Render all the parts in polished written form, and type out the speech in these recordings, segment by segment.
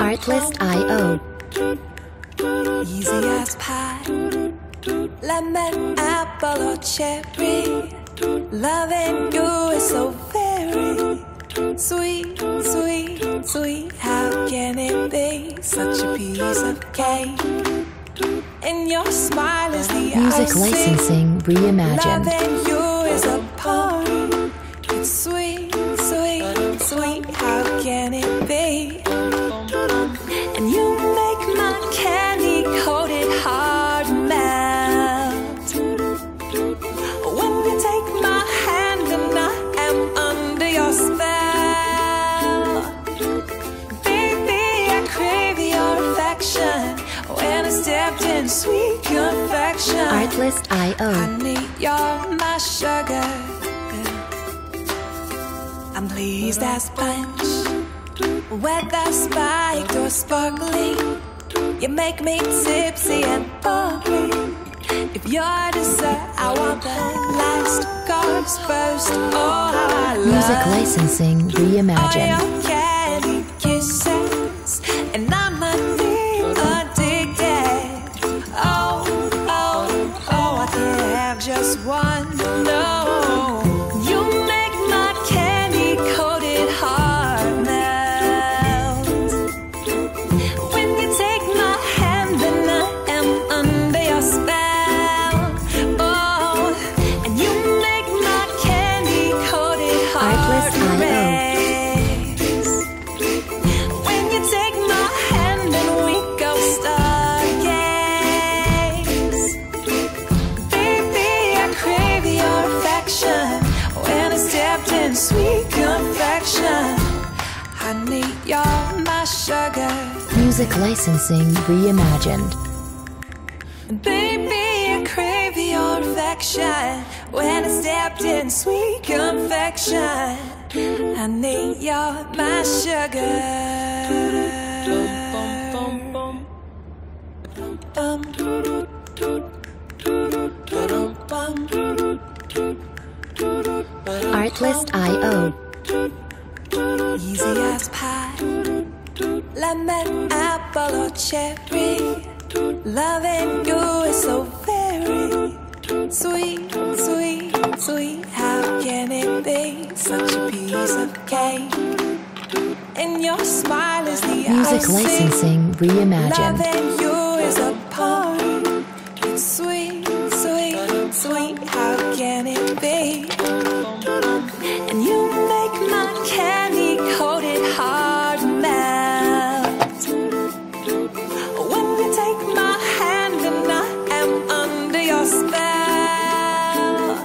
Artlist.io. Easy as pie, lemon, apple or cherry. Loving you is so very sweet, sweet, sweet. How can it be such a piece of cake? And your smile is the music licensing reimagined. Loving you is a party. It's sweet, sweet, sweet. How can it be? And you make my candy coated heart melt. When you take my hand and I am under your spell, baby, I crave your affection. When I stepped in sweet confection, Artlist.io. I need your my sugar. I'm pleased as punch. Whether spiked or sparkling, you make me tipsy and bubbly. If you're dessert, I want the last course first. Oh, I love music licensing reimagined. All your candy kisses, and I'm addicted. Oh, oh, oh, I could have just one. No. Sweet confection, I need your my sugar. Music licensing reimagined. Baby, I crave your affection. When I stepped in sweet confection, I need your my sugar. Artlist.io. Easy as pie, lemon, apple or cherry. Loving you is so very sweet, sweet, sweet. How can it be such a piece of cake? And your smile is the music licensing reimagined. Loving you is a party. It's sweet, sweet, sweet. How can it be? And you make my candy coated heart melt. When you take my hand and I am under your spell,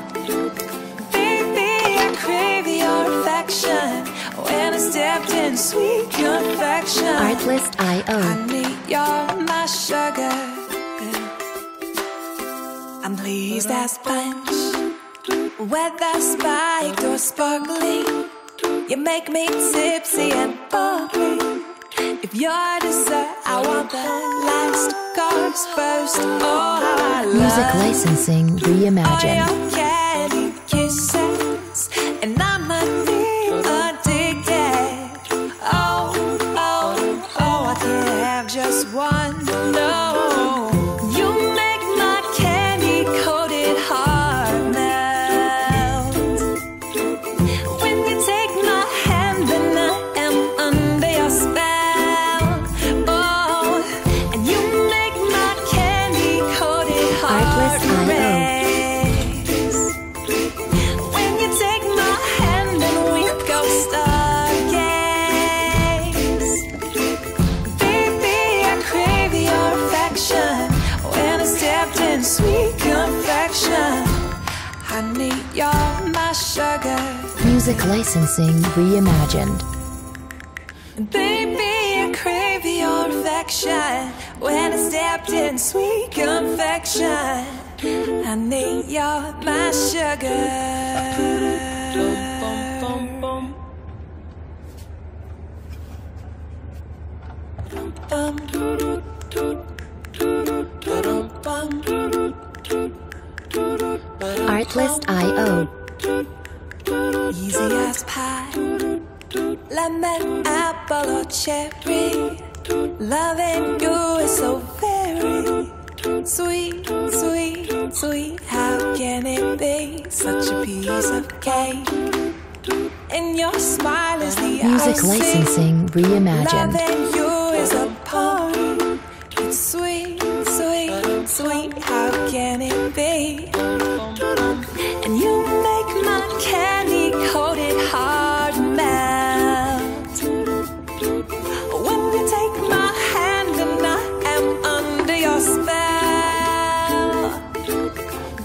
baby, I crave your affection. When I stepped in sweet confection, Artlist.io. I need your my sugar. I'm pleased as punch. Whether spiked or sparkling, you make me tipsy and bubbly. If you're dessert, I want the last course first. Oh, I love music licensing reimagined. All your candy kisses, and I'm addicted. Oh, oh, oh, I could have just one. No. Sweet confection, I need your my sugar. Music licensing reimagined. Baby, I crave your affection. When I stepped in sweet confection, I need your my sugar. Artlist.io. Easy as pie, lemon, apple or cherry. Loving you is so very sweet, sweet, sweet. How can it be such a piece of cake? And your smile is the icing. Music licensing reimagined. Loving you is a poem. It's sweet, sweet, sweet. How can it be? And you make my candy coated heart melt. When you take my hand and I am under your spell,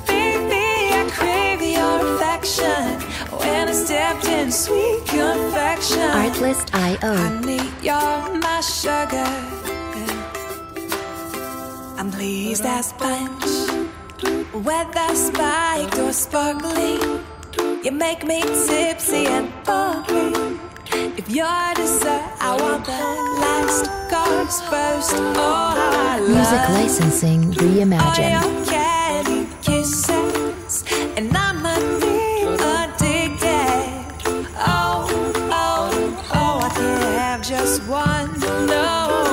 baby, I crave your affection. When I stepped in sweet confection, Artlist.io. I need your my sugar. I'm pleased as punch. Whether spiked or sparkly, you make me tipsy and bubbly. If you're dessert, I want the last course first. Oh, I love music licensing reimagined. All your candy kisses, and I'm addicted. Oh, oh, oh, I can't have just one. No.